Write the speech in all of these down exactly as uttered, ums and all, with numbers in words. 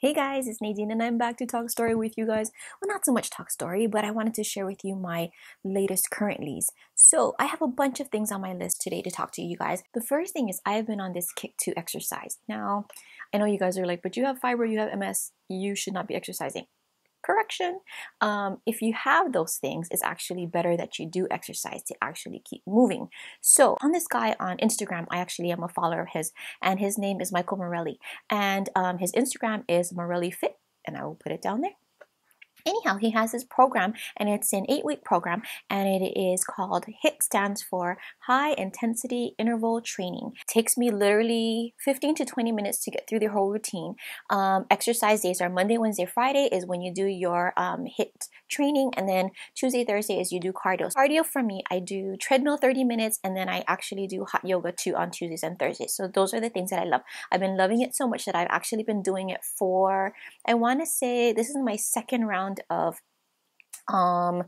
Hey guys, it's Nadine and I'm back to talk story with you guys. Well, not so much talk story, but I wanted to share with you my latest currentlies. So I have a bunch of things on my list today to talk to you guys. The first thing is I have been on this kick to exercise. Now, I know you guys are like, but you have fibro, you have M S, you should not be exercising. Correction. Um, if you have those things, it's actually better that you do exercise to actually keep moving. So on this guy on Instagram, I actually am a follower of his, and his name is Michael Morelli, and um, his Instagram is morellifit, and I will put it down there. Anyhow, he has this program, and it's an eight-week program, and it is called HIIT, stands for High Intensity Interval Training. It takes me literally fifteen to twenty minutes to get through the whole routine. Um, exercise days are Monday, Wednesday, Friday is when you do your um, HIIT training, and then Tuesday, Thursday is you do cardio. Cardio for me, I do treadmill thirty minutes, and then I actually do hot yoga too on Tuesdays and Thursdays. So those are the things that I love. I've been loving it so much that I've actually been doing it for, I want to say, this is my second round of um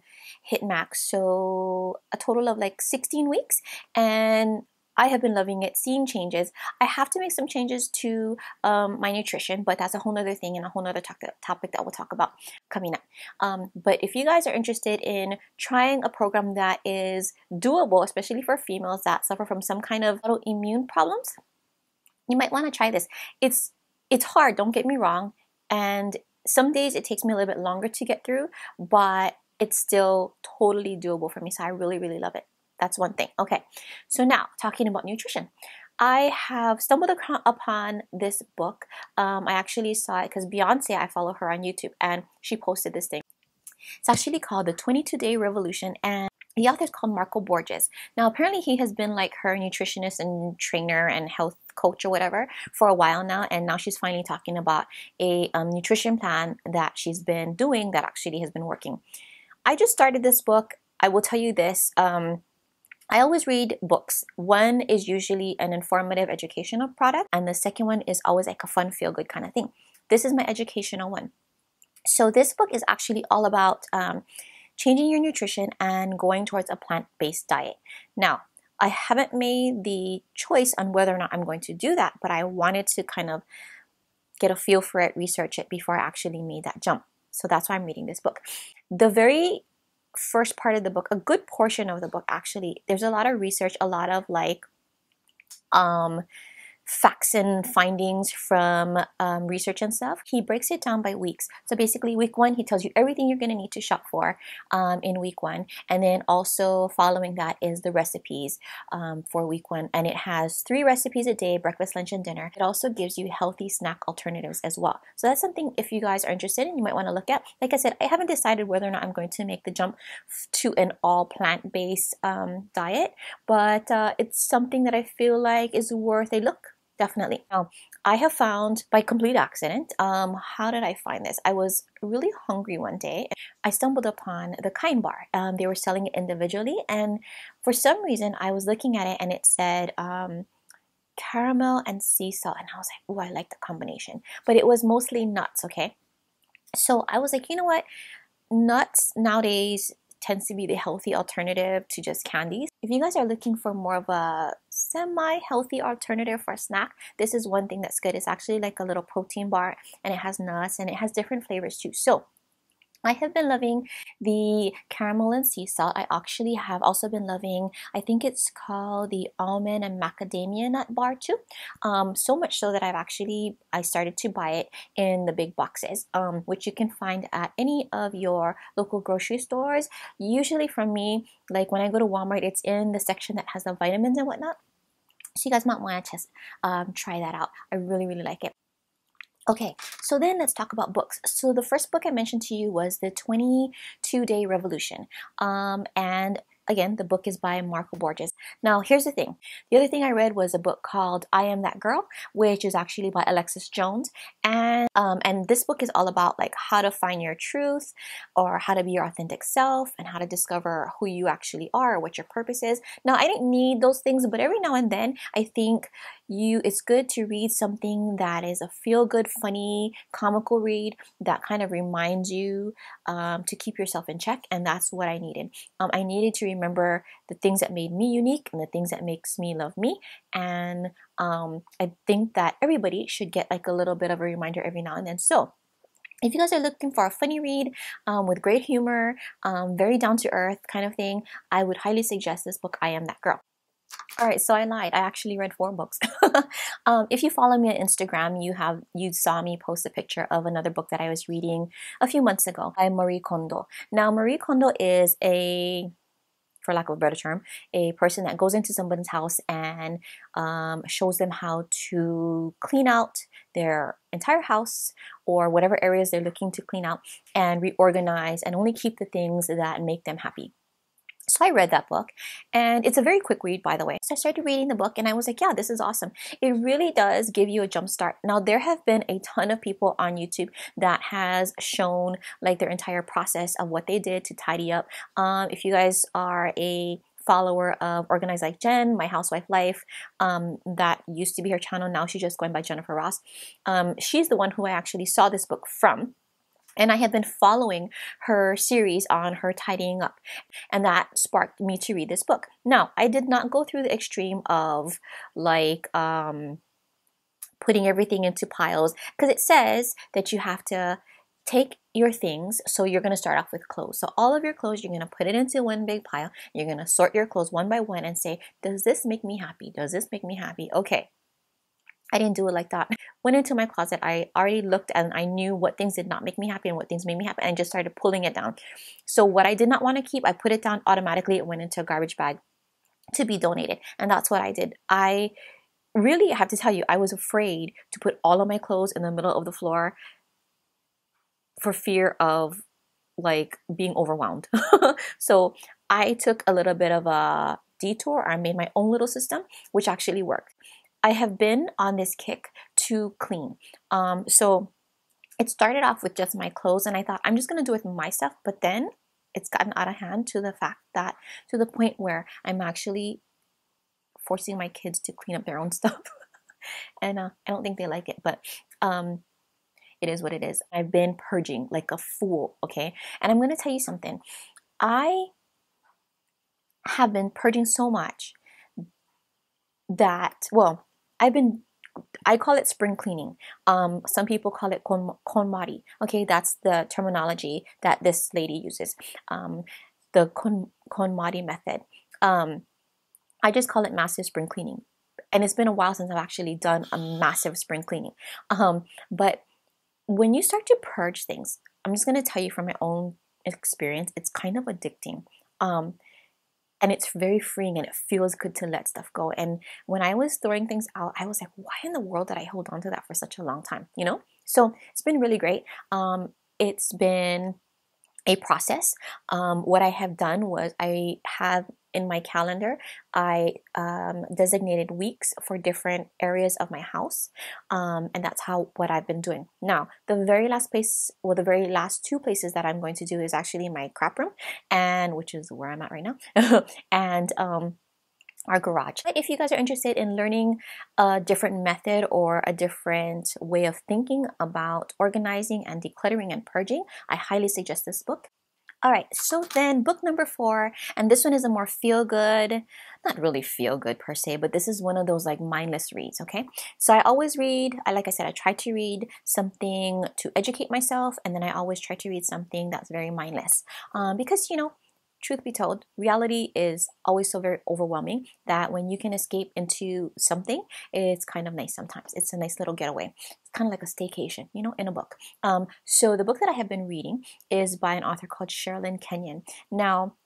HIIT MAC, so a total of like sixteen weeks, and I have been loving it, seeing changes. I have to make some changes to um, my nutrition, but that's a whole nother thing and a whole nother topic that we'll talk about coming up. Um, but if you guys are interested in trying a program that is doable, especially for females that suffer from some kind of autoimmune problems, you might want to try this. It's it's hard, don't get me wrong, and some days it takes me a little bit longer to get through, but it's still totally doable for me. So I really, really love it. That's one thing. Okay, so now talking about nutrition. I have stumbled upon this book. Um, I actually saw it because Beyonce, I follow her on YouTube, and she posted this thing. It's actually called the twenty-two day revolution, and the author is called Marco Borges. Now, apparently he has been like her nutritionist and trainer and health coach or whatever for a while now, and now she's finally talking about a um, nutrition plan that she's been doing that actually has been working. I just started this book. I will tell you this, um, I always read books. One is usually an informative educational product, and the second one is always like a fun feel-good kind of thing. This is my educational one. So this book is actually all about um, changing your nutrition and going towards a plant-based diet. Now, I haven't made the choice on whether or not I'm going to do that, but I wanted to kind of get a feel for it, research it before I actually made that jump. So that's why I'm reading this book. The very first part of the book, a good portion of the book actually, there's a lot of research, a lot of like um, facts and findings from um, research and stuff. He breaks it down by weeks. So basically week one, he tells you everything you're going to need to shop for um, in week one. And then also following that is the recipes um, for week one. And it has three recipes a day, breakfast, lunch, and dinner. It also gives you healthy snack alternatives as well. So that's something if you guys are interested in, you might want to look at. Like I said, I haven't decided whether or not I'm going to make the jump to an all plant-based um, diet, but uh, it's something that I feel like is worth a look. Definitely. Now, I have found by complete accident, um, how did I find this? I was really hungry one day. I stumbled upon the Kind bar. Um, they were selling it individually, and for some reason I was looking at it and it said um, caramel and sea salt, and I was like, oh, I like the combination, but it was mostly nuts, okay? So I was like, you know what? Nuts nowadays tends to be the healthy alternative to just candies. If you guys are looking for more of a semi-healthy alternative for a snack, this is one thing that's good. It's actually like a little protein bar, and it has nuts, and it has different flavors too. So I have been loving the caramel and sea salt. I actually have also been loving, I think it's called the almond and macadamia nut bar too. Um, so much so that I've actually, I started to buy it in the big boxes, um, which you can find at any of your local grocery stores. Usually for me, like when I go to Walmart, it's in the section that has the vitamins and whatnot. So you guys might want to just um, try that out. I really, really like it. Okay, so then let's talk about books. So the first book I mentioned to you was the twenty-two day revolution. Um, and again, the book is by Marco Borges. Now, here's the thing. The other thing I read was a book called I Am That Girl, which is actually by Alexis Jones. And, um, and this book is all about like how to find your truth, or how to be your authentic self, and how to discover who you actually are, what your purpose is. Now, I didn't need those things, but every now and then, I think you it's good to read something that is a feel-good, funny, comical read that kind of reminds you um, to keep yourself in check. And that's what I needed. Um, I needed to remind remember the things that made me unique and the things that makes me love me. And um, I think that everybody should get like a little bit of a reminder every now and then. So if you guys are looking for a funny read um, with great humor, um, very down to earth kind of thing, I would highly suggest this book, I Am That Girl. Alright, so I lied. I actually read four books. um, if you follow me on Instagram, you have you saw me post a picture of another book that I was reading a few months ago by Marie Kondo. Now, Marie Kondo is a, for lack of a better term, a person that goes into someone's house and um, shows them how to clean out their entire house or whatever areas they're looking to clean out and reorganize and only keep the things that make them happy. So I read that book, and it's a very quick read, by the way. So I started reading the book and I was like, yeah, this is awesome. It really does give you a jump start. Now, there have been a ton of people on YouTube that has shown like their entire process of what they did to tidy up. Um, if you guys are a follower of Organized Like Jen, My Housewife Life, um, that used to be her channel. Now she's just going by Jennifer Ross. Um, she's the one who I actually saw this book from. And I had been following her series on her tidying up, and that sparked me to read this book. Now, I did not go through the extreme of like um, putting everything into piles, because it says that you have to take your things. So you're going to start off with clothes. So all of your clothes, you're going to put it into one big pile. You're going to sort your clothes one by one and say, does this make me happy? Does this make me happy? Okay. I didn't do it like that. Went into my closet. I already looked and I knew what things did not make me happy and what things made me happy, and just started pulling it down. So what I did not want to keep, I put it down automatically. It went into a garbage bag to be donated. And that's what I did. I really have to tell you, I was afraid to put all of my clothes in the middle of the floor for fear of like being overwhelmed. So I took a little bit of a detour. I made my own little system, which actually worked. I have been on this kick to clean. Um, so it started off with just my clothes, and I thought I'm just going to do it with my stuff. But then it's gotten out of hand to the fact that to the point where I'm actually forcing my kids to clean up their own stuff. And uh, I don't think they like it, but um, it is what it is. I've been purging like a fool, okay? And I'm going to tell you something. I have been purging so much that, well, I've been, I call it spring cleaning. Um, some people call it konmari. Okay, that's the terminology that this lady uses. Um, the kon, konmari method. Um, I just call it massive spring cleaning. And it's been a while since I've actually done a massive spring cleaning. Um, but when you start to purge things, I'm just going to tell you from my own experience, it's kind of addicting. Um, And it's very freeing, and it feels good to let stuff go. And when I was throwing things out, I was like, why in the world did I hold on to that for such a long time? You know? So it's been really great. Um, it's been a process. Um, what I have done was I have in my calendar, I um, designated weeks for different areas of my house. Um, and that's how what I've been doing. Now, the very last place, well, the very last two places that I'm going to do is actually my crap room, and which is where I'm at right now, and um, our garage. But if you guys are interested in learning a different method or a different way of thinking about organizing and decluttering and purging, I highly suggest this book. All right, so then book number four, and this one is a more feel-good, not really feel-good per se, but this is one of those like mindless reads, okay? So I always read, I, like I said, I try to read something to educate myself, and then I always try to read something that's very mindless. Um, because, you know, truth be told, reality is always so very overwhelming that when you can escape into something, it's kind of nice sometimes. It's a nice little getaway. It's kind of like a staycation, you know, in a book. Um, so the book that I have been reading is by an author called Sherrilyn Kenyon. Now,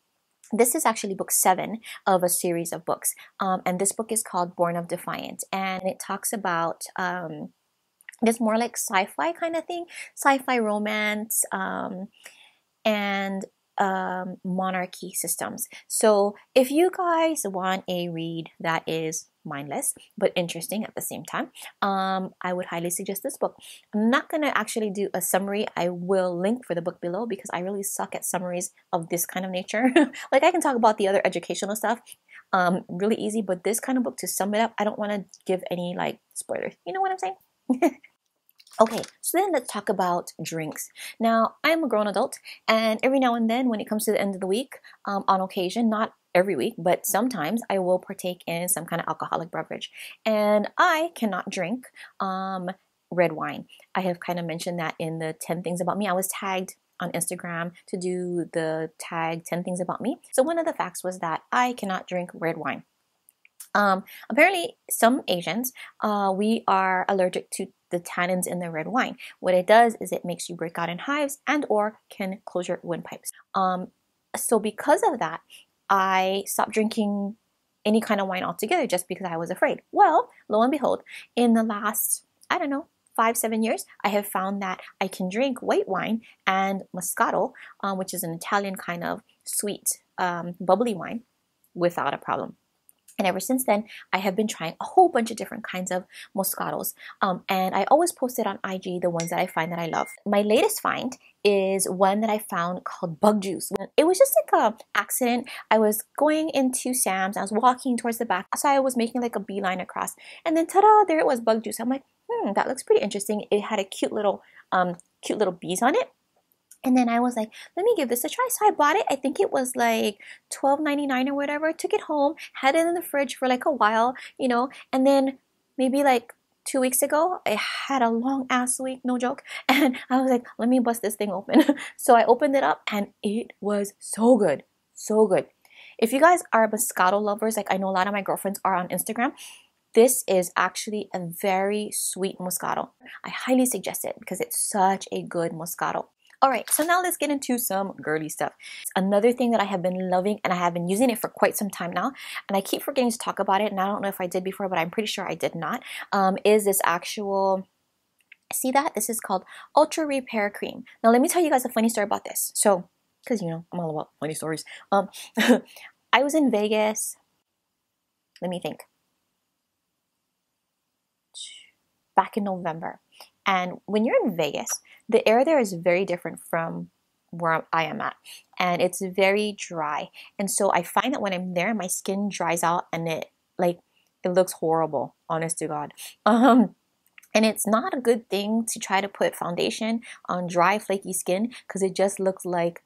this is actually book seven of a series of books. Um, and this book is called Born of Defiance. And it talks about um, this more like sci-fi kind of thing, sci-fi romance, um, and um monarchy systems. So if you guys want a read that is mindless but interesting at the same time, um I would highly suggest this book. I'm not gonna actually do a summary. I will link for the book below because I really suck at summaries of this kind of nature. Like, I can talk about the other educational stuff um really easy, but this kind of book, to sum it up, I don't want to give any like spoilers, you know what I'm saying? Okay, so then let's talk about drinks. Now, I'm a grown adult, and every now and then when it comes to the end of the week, um, on occasion, not every week, but sometimes I will partake in some kind of alcoholic beverage, and I cannot drink um, red wine. I have kind of mentioned that in the ten things about me. I was tagged on Instagram to do the tag ten things about me. So one of the facts was that I cannot drink red wine. Um, apparently some Asians, uh, we are allergic to the tannins in the red wine. What it does is it makes you break out in hives and or can close your windpipes. Um, so because of that, I stopped drinking any kind of wine altogether just because I was afraid. Well, lo and behold, in the last, I don't know, five, seven years, I have found that I can drink white wine and Moscato, um, which is an Italian kind of sweet, um, bubbly wine, without a problem. And ever since then, I have been trying a whole bunch of different kinds of Moscatos. Um, and I always post it on I G, the ones that I find that I love. My latest find is one that I found called Bug Juice. It was just like an accident. I was going into Sam's. I was walking towards the back. So I was making like a beeline across. And then ta-da, there it was, Bug Juice. I'm like, hmm, that looks pretty interesting. It had a cute little, um, cute little bees on it. And then I was like, let me give this a try. So I bought it. I think it was like twelve ninety-nine or whatever. Took it home, had it in the fridge for like a while, you know. And then maybe like two weeks ago, I had a long ass week, no joke. And I was like, let me bust this thing open. So I opened it up and it was so good. So good. If you guys are Moscato lovers, like I know a lot of my girlfriends are on Instagram, this is actually a very sweet Moscato. I highly suggest it because it's such a good Moscato. All right, so now let's get into some girly stuff. Another thing that I have been loving, and I have been using it for quite some time now, and I keep forgetting to talk about it, and I don't know if I did before, but I'm pretty sure I did not, um, is this actual, see that? This is called Ultra Repair Cream. Now, let me tell you guys a funny story about this. So, because, you know, I'm all about funny stories. Um, I was in Vegas. Let me think. Back in November. And when you're in Vegas, the air there is very different from where I am at, and it's very dry. And so I find that when I'm there, my skin dries out, and it like it looks horrible, honest to God. Um, and it's not a good thing to try to put foundation on dry, flaky skin because it just looks like,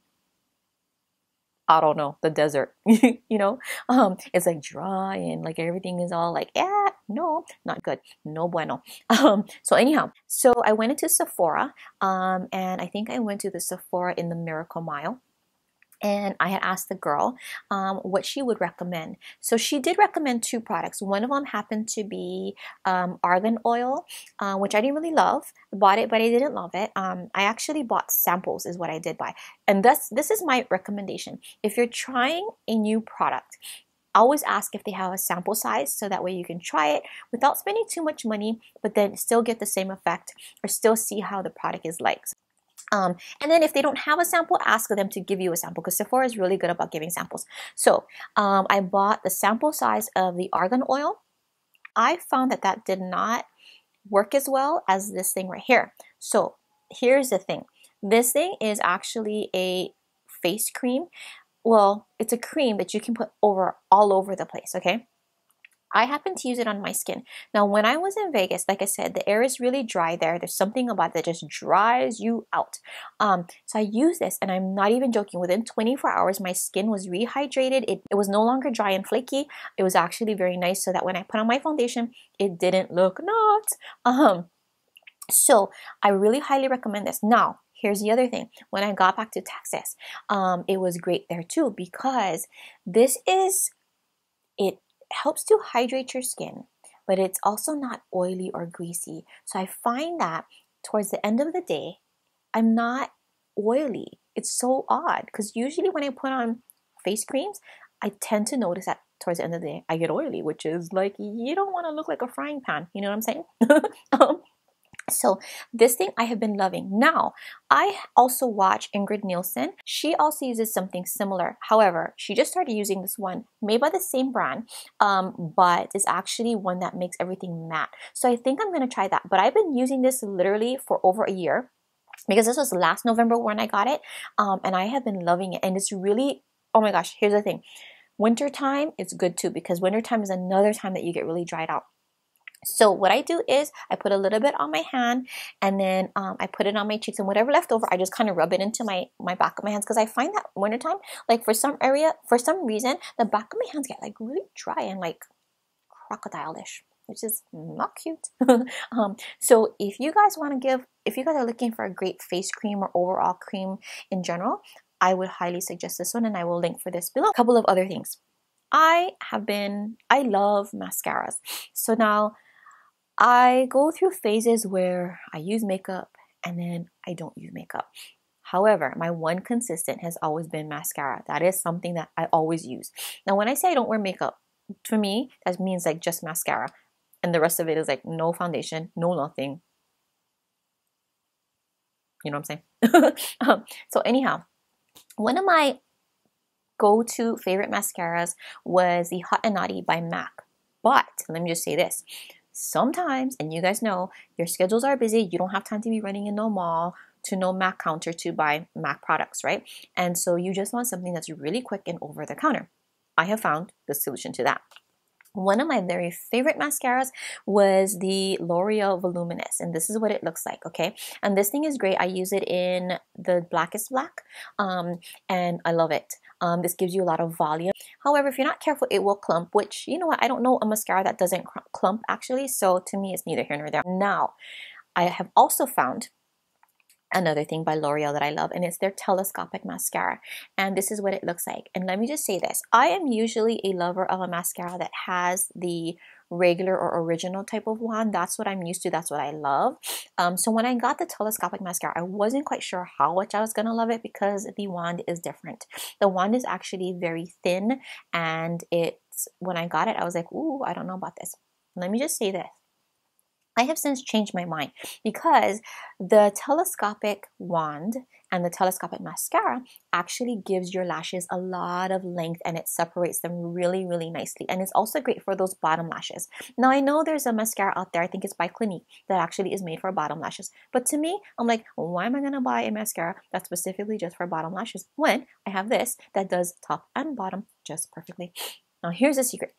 I don't know, the desert, you know? Um, it's like dry and like everything is all like, yeah, no, not good, no bueno. Um, so anyhow, so I went into Sephora um, and I think I went to the Sephora in the Miracle Mile, and I had asked the girl um, what she would recommend. So she did recommend two products. One of them happened to be um, argan oil, uh, which I didn't really love. Bought it, but I didn't love it. Um, I actually bought samples is what I did buy. And that's, this is my recommendation. If you're trying a new product, always ask if they have a sample size so that way you can try it without spending too much money, but then still get the same effect or still see how the product is like. Um, and then if they don't have a sample, ask them to give you a sample because Sephora is really good about giving samples. So um, I bought the sample size of the argan oil. I found that that did not work as well as this thing right here. So here's the thing. This thing is actually a face cream. Well, it's a cream that you can put over all over the place, okay? I happen to use it on my skin. Now, when I was in Vegas, like I said, the air is really dry there. There's something about it that just dries you out. Um, so I use this, and I'm not even joking. Within twenty-four hours, my skin was rehydrated. It, it was no longer dry and flaky. It was actually very nice so that when I put on my foundation, it didn't look not. Um, so I really highly recommend this. Now, here's the other thing. When I got back to Texas, um, it was great there too because this is it. Helps to hydrate your skin, but it's also not oily or greasy. So I find that towards the end of the day, I'm not oily. It's so odd because usually when I put on face creams, I tend to notice that towards the end of the day, I get oily, which is like, you don't want to look like a frying pan. You know what I'm saying? um, so this thing I have been loving. Now, I also watch Ingrid Nielsen. She also uses something similar. However, she just started using this one made by the same brand, um, but it's actually one that makes everything matte. So I think I'm going to try that. But I've been using this literally for over a year because this was last November when I got it, um, and I have been loving it. And it's really, oh my gosh, here's the thing. Wintertime is good too because wintertime is another time that you get really dried out. So what I do is I put a little bit on my hand, and then um, I put it on my cheeks, and whatever left over, I just kind of rub it into my, my back of my hands, because I find that wintertime, like for some area, for some reason, the back of my hands get like really dry and like crocodile-ish, which is not cute. um, so if you guys want to give, if you guys are looking for a great face cream or overall cream in general, I would highly suggest this one, and I will link for this below. A couple of other things. I have been, I love mascaras. So now I go through phases where I use makeup and then I don't use makeup. However, my one consistent has always been mascara. That is something that I always use. Now, when I say I don't wear makeup, for me, that means like just mascara. And the rest of it is like no foundation, no nothing. You know what I'm saying? um, so anyhow, one of my go-to favorite mascaras was the Hot and Naughty by MAC. But let me just say this. Sometimes, and you guys know, your schedules are busy. You don't have time to be running in no mall to no MAC counter to buy MAC products, right? And so you just want something that's really quick and over the counter. I have found the solution to that. One of my very favorite mascaras was the L'Oreal Voluminous, and this is what it looks like, okay? And this thing is great. I use it in the blackest black, um, and I love it. Um, this gives you a lot of volume. However, if you're not careful, it will clump, which, you know what, I don't know a mascara that doesn't clump actually, so to me, it's neither here nor there. Now, I have also found another thing by L'Oreal that I love, and it's their telescopic mascara, and this is what it looks like. And let me just say this, I am usually a lover of a mascara that has the regular or original type of wand. That's what I'm used to, that's what I love. Um, so when I got the telescopic mascara, I wasn't quite sure how much I was gonna love it because the wand is different. The wand is actually very thin, and it's, when I got it, I was like, ooh, I don't know about this. Let me just say this, I have since changed my mind, because the telescopic wand and the telescopic mascara actually gives your lashes a lot of length, and it separates them really, really nicely. And it's also great for those bottom lashes. Now, I know there's a mascara out there, I think it's by Clinique, that actually is made for bottom lashes. But to me, I'm like, why am I gonna buy a mascara that's specifically just for bottom lashes when I have this that does top and bottom just perfectly? Now, here's the secret.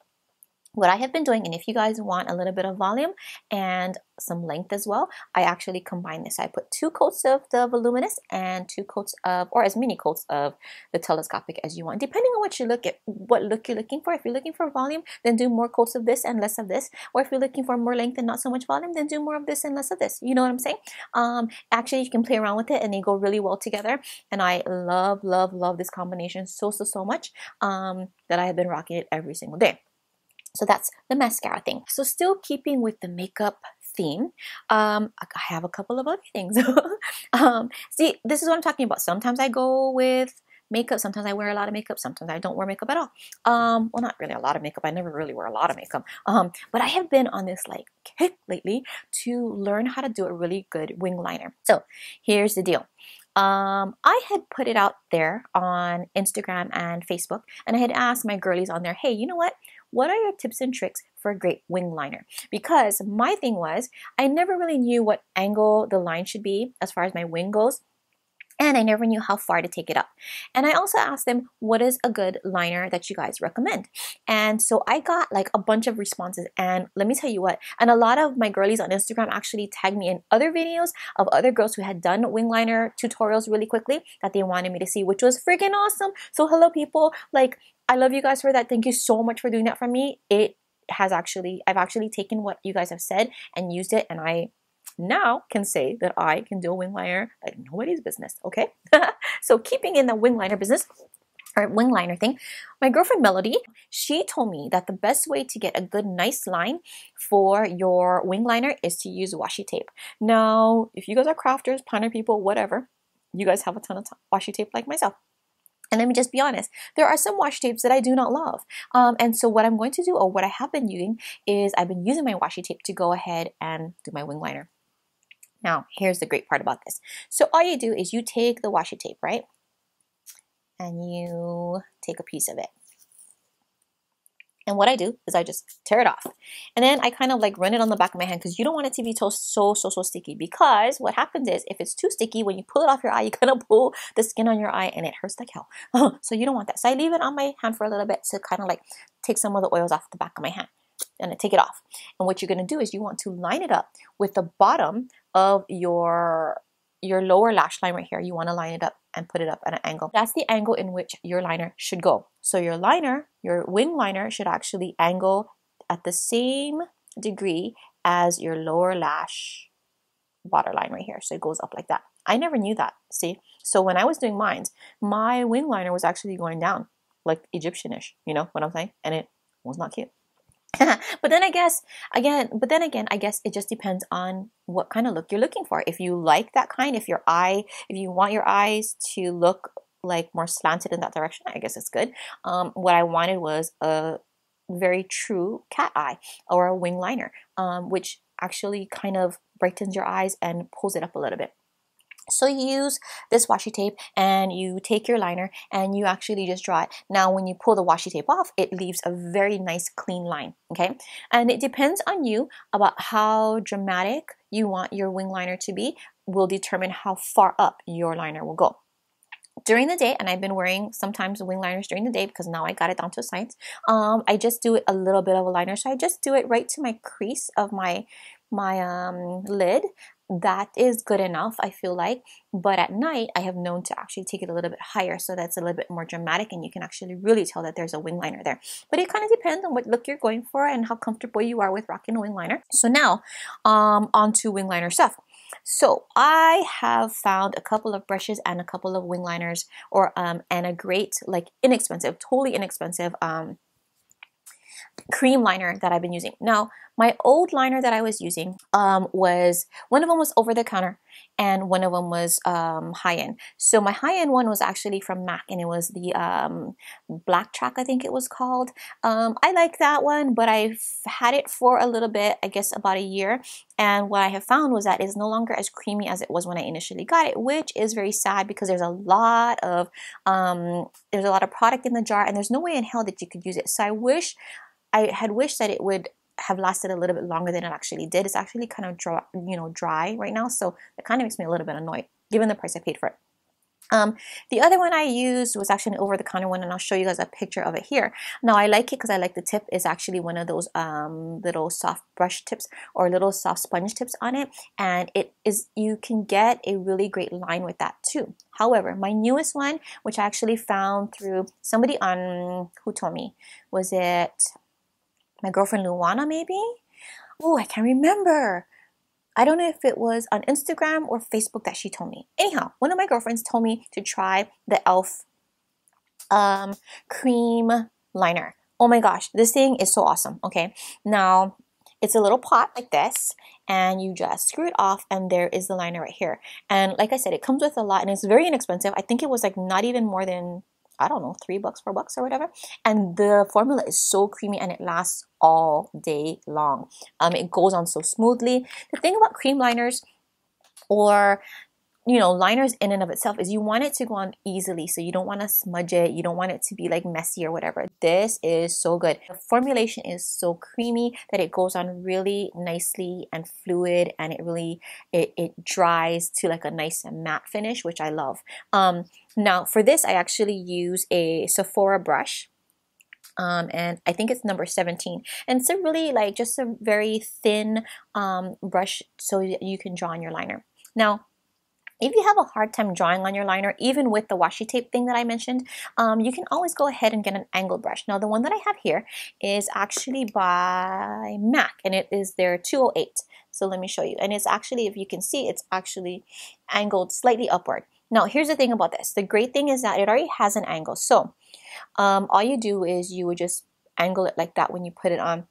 What I have been doing, and if you guys want a little bit of volume and some length as well, I actually combine this. I put two coats of the Voluminous and two coats of, or as many coats of the telescopic as you want, depending on what you look at, what look you're looking for. If you're looking for volume, then do more coats of this and less of this. Or if you're looking for more length and not so much volume, then do more of this and less of this. You know what I'm saying? Um, actually, you can play around with it, and they go really well together. And I love, love, love this combination so, so, so much um, that I have been rocking it every single day. So that's the mascara thing. So still keeping with the makeup theme, um, I have a couple of other things. um, see, this is what I'm talking about. Sometimes I go with makeup. Sometimes I wear a lot of makeup. Sometimes I don't wear makeup at all. Um, well, not really a lot of makeup. I never really wear a lot of makeup. Um, but I have been on this like kick lately to learn how to do a really good wing liner. So here's the deal. Um, I had put it out there on Instagram and Facebook, and I had asked my girlies on there, hey, you know what? What are your tips and tricks for a great wing liner? Because my thing was, I never really knew what angle the line should be as far as my wing goes, and I never knew how far to take it up. And I also asked them, what is a good liner that you guys recommend? And so I got like a bunch of responses, and let me tell you what, and a lot of my girlies on Instagram actually tagged me in other videos of other girls who had done wing liner tutorials really quickly that they wanted me to see, which was freaking awesome. So hello people, like, I love you guys for that. Thank you so much for doing that for me. It has actually, I've actually taken what you guys have said and used it, and I now can say that I can do a wing liner like nobody's business, okay? So keeping in the wing liner business, or wing liner thing, my girlfriend Melody, she told me that the best way to get a good nice line for your wing liner is to use washi tape. Now, if you guys are crafters, planner people, whatever, you guys have a ton of washi tape like myself. And let me just be honest, there are some washi tapes that I do not love. Um, and so what I'm going to do, or what I have been using, is I've been using my washi tape to go ahead and do my wing liner. Now, here's the great part about this. So all you do is you take the washi tape, right? And you take a piece of it. And what I do is I just tear it off. And then I kind of like run it on the back of my hand, because you don't want it to be so, so, so, so sticky, because what happens is if it's too sticky, when you pull it off your eye, you're going to pull the skin on your eye and it hurts like hell. So you don't want that. So I leave it on my hand for a little bit to kind of like take some of the oils off the back of my hand. and I take it off. And what you're going to do is you want to line it up with the bottom of your your lower lash line right here. You want to line it up and put it up at an angle. That's the angle in which your liner should go. So your liner, your wing liner, should actually angle at the same degree as your lower lash waterline right here. So it goes up like that. I never knew that, see? So when I was doing mine, my wing liner was actually going down, like Egyptian-ish, you know what I'm saying? And it was not cute. But then I guess, again, but then again, I guess it just depends on what kind of look you're looking for. If you like that kind, if your eye, if you want your eyes to look like more slanted in that direction, I guess it's good. Um, what I wanted was a very true cat eye or a wing liner, um, which actually kind of brightens your eyes and pulls it up a little bit. So you use this washi tape and you take your liner and you actually just draw it. Now when you pull the washi tape off, it leaves a very nice clean line, okay? And it depends on you about how dramatic you want your wing liner to be will determine how far up your liner will go. During the day, and I've been wearing sometimes wing liners during the day because now I got it down to a science, um, I just do it a little bit of a liner. So I just do it right to my crease of my, my um, lid. That is good enough, I feel like, but at night I have known to actually take it a little bit higher, so that's a little bit more dramatic and you can actually really tell that there's a wing liner there. But it kind of depends on what look you're going for and how comfortable you are with rocking a wing liner. So now um on to wing liner stuff. So I have found a couple of brushes and a couple of wing liners, or um and a great, like, inexpensive, totally inexpensive um cream liner that I've been using. Now, my old liner that I was using um, was, one of them was over the counter and one of them was um, high-end. So my high-end one was actually from MAC and it was the um, Black Track, I think it was called. Um, I like that one, but I've had it for a little bit, I guess about a year. And what I have found was that it's no longer as creamy as it was when I initially got it, which is very sad because there's a lot of, um, there's a lot of product in the jar and there's no way in hell that you could use it. So I wish I had wished that it would have lasted a little bit longer than it actually did. It's actually kind of dry, you know, dry right now, so that kind of makes me a little bit annoyed given the price I paid for it. Um, the other one I used was actually an over-the-counter one, and I'll show you guys a picture of it here. Now, I like it because I like the tip. It's actually one of those um, little soft brush tips or little soft sponge tips on it, and it is, you can get a really great line with that too. However, my newest one, which I actually found through somebody on, who told me, was it... my girlfriend Luana, maybe? Oh, I can't remember. I don't know if it was on Instagram or Facebook that she told me. Anyhow, one of my girlfriends told me to try the e l f um, cream liner. Oh my gosh, this thing is so awesome, okay? Now, it's a little pot like this, and you just screw it off, and there is the liner right here. And like I said, it comes with a lot, and it's very inexpensive. I think it was like not even more than... I don't know, three bucks, four bucks or whatever. And the formula is so creamy and it lasts all day long. Um, it goes on so smoothly. The thing about cream liners or, you know, liners in and of itself is you want it to go on easily. So you don't want to smudge it. You don't want it to be like messy or whatever. This is so good. The formulation is so creamy that it goes on really nicely and fluid, and it really, it, it dries to like a nice matte finish, which I love. Um, Now, for this, I actually use a Sephora brush, um, and I think it's number seventeen. And it's a really, like, just a very thin um, brush so that you can draw on your liner. Now, if you have a hard time drawing on your liner, even with the washi tape thing that I mentioned, um, you can always go ahead and get an angle brush. Now, the one that I have here is actually by MAC, and it is their two oh eight. So let me show you. And it's actually, if you can see, it's actually angled slightly upward. Now, here's the thing about this. The great thing is that it already has an angle. So um, all you do is you would just angle it like that when you put it on.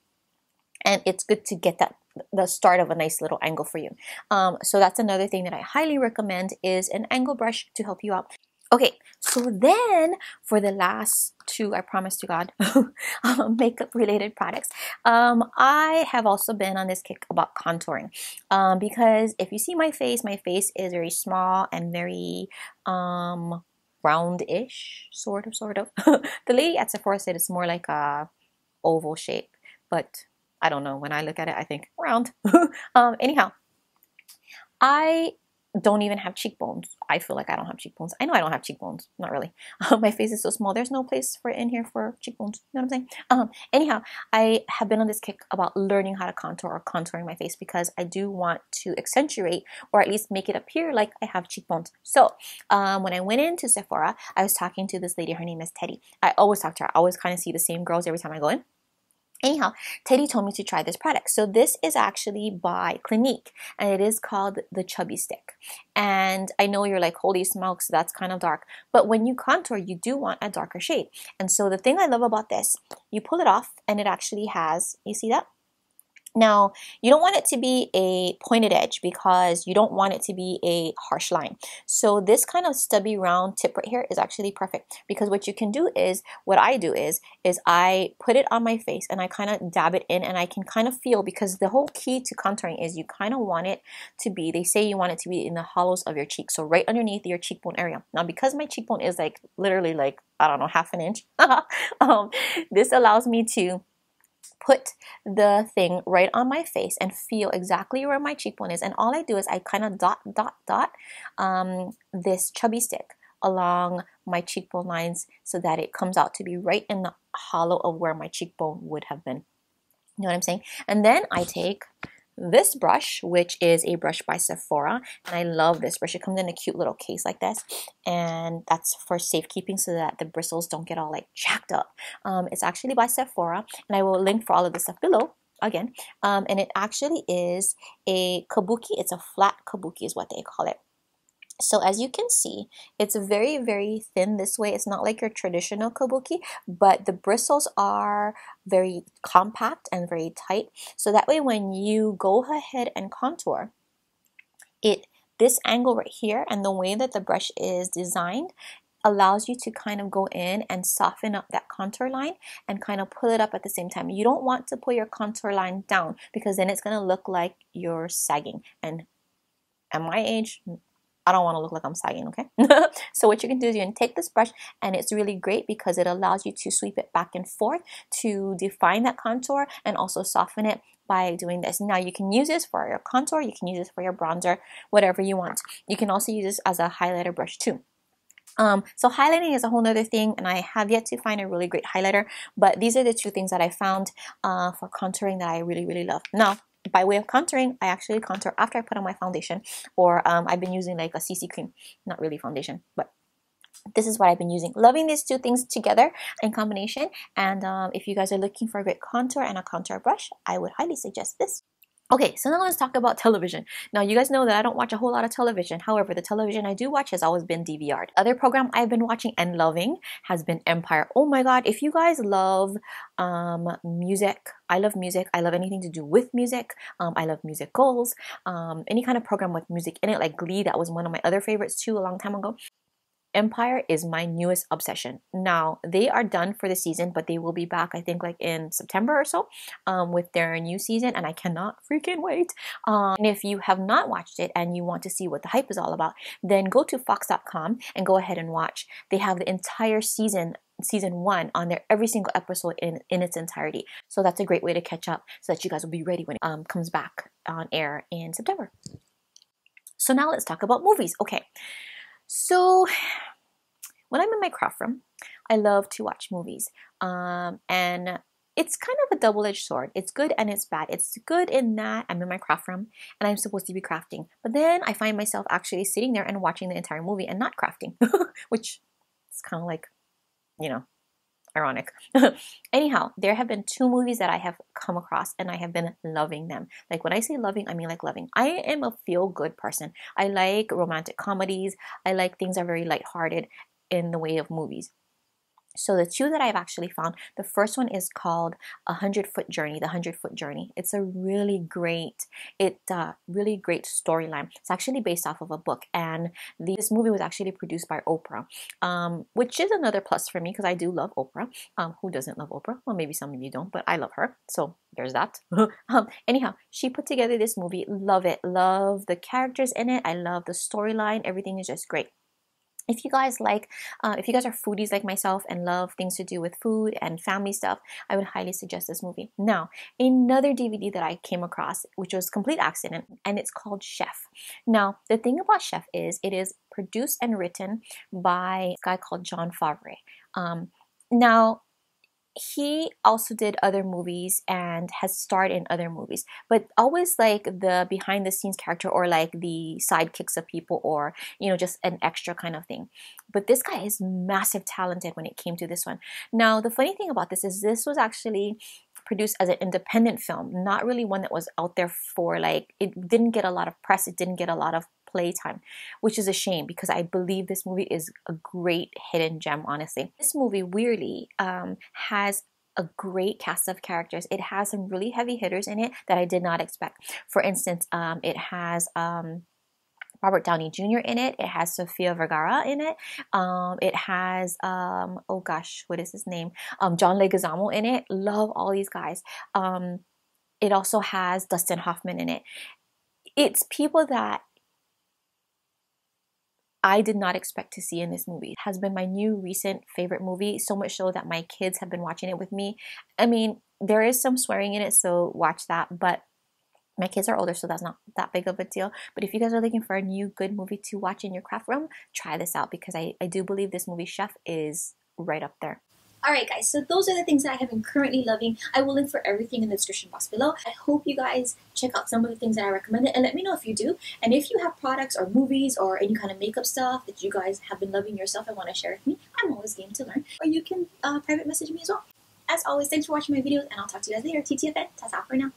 And it's good to get that the start of a nice little angle for you. Um, so that's another thing that I highly recommend is an angle brush to help you out. Okay, so then for the last two, I promise to God, um, makeup related products, um, I have also been on this kick about contouring, um, because if you see my face, my face is very small and very um, round-ish, sort of, sort of. The lady at Sephora said it's more like a oval shape, but I don't know. When I look at it, I think round. um, anyhow, I don't even have cheekbones. I feel like I don't have cheekbones. I know I don't have cheekbones. Not really. Um, my face is so small. There's no place for in here for cheekbones. You know what I'm saying? Um, anyhow, I have been on this kick about learning how to contour or contouring my face because I do want to accentuate or at least make it appear like I have cheekbones. So um, when I went into Sephora, I was talking to this lady. Her name is Teddy. I always talk to her. I always kind of see the same girls every time I go in. Anyhow, Teddy told me to try this product. So this is actually by Clinique, and it is called the Chubby Stick. And I know you're like, holy smokes, that's kind of dark. But when you contour, you do want a darker shade. And so the thing I love about this, you pull it off, and it actually has, you see that? Now, you don't want it to be a pointed edge because you don't want it to be a harsh line. So this kind of stubby round tip right here is actually perfect because what you can do is, what I do is, is I put it on my face and I kind of dab it in, and I can kind of feel, because the whole key to contouring is you kind of want it to be, they say you want it to be in the hollows of your cheek. So right underneath your cheekbone area. Now, because my cheekbone is like literally like, I don't know, half an inch, um, this allows me to put the thing right on my face and feel exactly where my cheekbone is. And all I do is I kind of dot, dot, dot um, this Chubby Stick along my cheekbone lines so that it comes out to be right in the hollow of where my cheekbone would have been. You know what I'm saying? And then I take this brush, which is a brush by Sephora, and I love this brush. It comes in a cute little case like this, and that's for safekeeping so that the bristles don't get all like jacked up. Um, it's actually by Sephora, and I will link for all of this stuff below again. Um, and it actually is a kabuki. It's a flat kabuki is what they call it. So as you can see, it's very, very thin this way. It's not like your traditional kabuki, but the bristles are very compact and very tight. So that way when you go ahead and contour, it this angle right here and the way that the brush is designed allows you to kind of go in and soften up that contour line and kind of pull it up at the same time. You don't want to pull your contour line down because then it's going to look like you're sagging. And at my age, I don't want to look like I'm sagging, okay? So what you can do is you can take this brush, and it's really great because it allows you to sweep it back and forth to define that contour and also soften it by doing this. Now you can use this for your contour, you can use this for your bronzer, whatever you want. You can also use this as a highlighter brush too. Um, so highlighting is a whole nother thing, and I have yet to find a really great highlighter, but these are the two things that I found uh, for contouring that I really, really love. Now, by way of contouring, I actually contour after I put on my foundation, or um, I've been using like a C C cream, not really foundation, but this is what I've been using. Loving these two things together in combination, and um, if you guys are looking for a great contour and a contour brush, I would highly suggest this. Okay, so now let's talk about television. Now, you guys know that I don't watch a whole lot of television. However, the television I do watch has always been D V R'd. Other program I've been watching and loving has been Empire. Oh my God, if you guys love um, music, I love music. I love anything to do with music. Um, I love musicals. Um, any kind of program with music in it, like Glee, that was one of my other favorites too a long time ago. Empire is my newest obsession. Now, they are done for the season, but they will be back, I think, like in September or so um, with their new season, and I cannot freaking wait. Um, and if you have not watched it and you want to see what the hype is all about, then go to fox dot com and go ahead and watch. They have the entire season, season one, on there, every single episode in, in its entirety. So that's a great way to catch up so that you guys will be ready when it um, comes back on air in September. So now let's talk about movies. Okay. So when I'm in my craft room, I love to watch movies, um, and it's kind of a double-edged sword. It's good and it's bad. It's good in that I'm in my craft room and I'm supposed to be crafting, but then I find myself actually sitting there and watching the entire movie and not crafting, which is kind of like, you know, ironic. Anyhow, there have been two movies that I have come across and I have been loving them. Like when I say loving, I mean like loving. I am a feel-good person. I like romantic comedies. I like things that are very lighthearted in the way of movies. So the two that I've actually found, the first one is called A Hundred Foot Journey, The Hundred Foot Journey. It's a really great, it uh, really great storyline. It's actually based off of a book, and the, this movie was actually produced by Oprah, um, which is another plus for me because I do love Oprah. Um, who doesn't love Oprah? Well, maybe some of you don't, but I love her. So there's that. um, anyhow, she put together this movie. Love it. Love the characters in it. I love the storyline. Everything is just great. If you guys like, uh, if you guys are foodies like myself and love things to do with food and family stuff, I would highly suggest this movie. Now, another D V D that I came across, which was complete accident, and it's called Chef. Now, the thing about Chef is it is produced and written by a guy called Jon Favreau. Um, now, he also did other movies and has starred in other movies, but always like the behind the scenes character or like the sidekicks of people, or you know, just an extra kind of thing. But this guy is massive talented when it came to this one. Now the funny thing about this is this was actually produced as an independent film, not really one that was out there for like, it didn't get a lot of press, it didn't get a lot of playtime, which is a shame because I believe this movie is a great hidden gem, honestly. This movie, weirdly, um, has a great cast of characters. It has some really heavy hitters in it that I did not expect. For instance, um, it has... Um, Robert Downey Junior in it. It has Sofia Vergara in it. Um, it has, um, oh gosh, what is his name? Um, John Leguizamo in it. Love all these guys. Um, it also has Dustin Hoffman in it. It's people that I did not expect to see in this movie. It has been my new recent favorite movie, so much so that my kids have been watching it with me. I mean, there is some swearing in it, so watch that, but my kids are older, so that's not that big of a deal. But if you guys are looking for a new good movie to watch in your craft room, try this out because I, I do believe this movie Chef is right up there. Alright guys, so those are the things that I have been currently loving. I will link for everything in the description box below. I hope you guys check out some of the things that I recommended and let me know if you do. And if you have products or movies or any kind of makeup stuff that you guys have been loving yourself and want to share with me, I'm always game to learn. Or you can uh, private message me as well. As always, thanks for watching my videos and I'll talk to you guys later. T T F N, ta-ta for now.